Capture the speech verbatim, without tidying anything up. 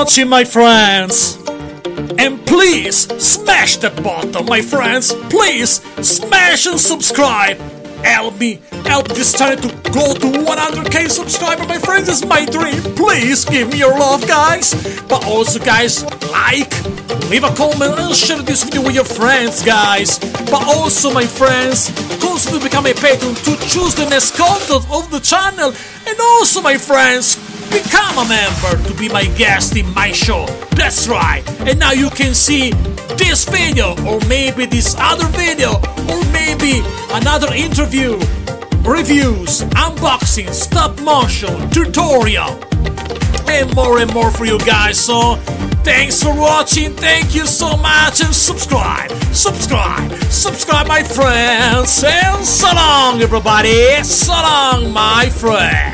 watching, my friends. And please smash that button, my friends. Please smash and subscribe. Help me, help this channel to go to one hundred K subscribers, my friends. It's my dream. Please give me your love, guys. But also, guys, like, leave a comment and share this video with your friends, guys. But also, my friends, consider to become a patron to choose the next content of the channel. And also, my friends, become a member to be my guest in my show. That's right. And now you can see this video, or maybe this other video, or maybe another interview, reviews, unboxing, stop motion, tutorial, and more and more for you guys. So thanks for watching, thank you so much, and subscribe, subscribe, subscribe, my friends, and so long, everybody, so long, my friends.